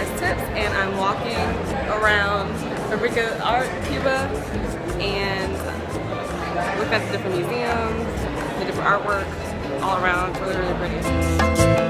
size tips, and I'm walking around Fabrica de Arte Cuba and look at the different museums, the different artwork all around. It's really, really pretty.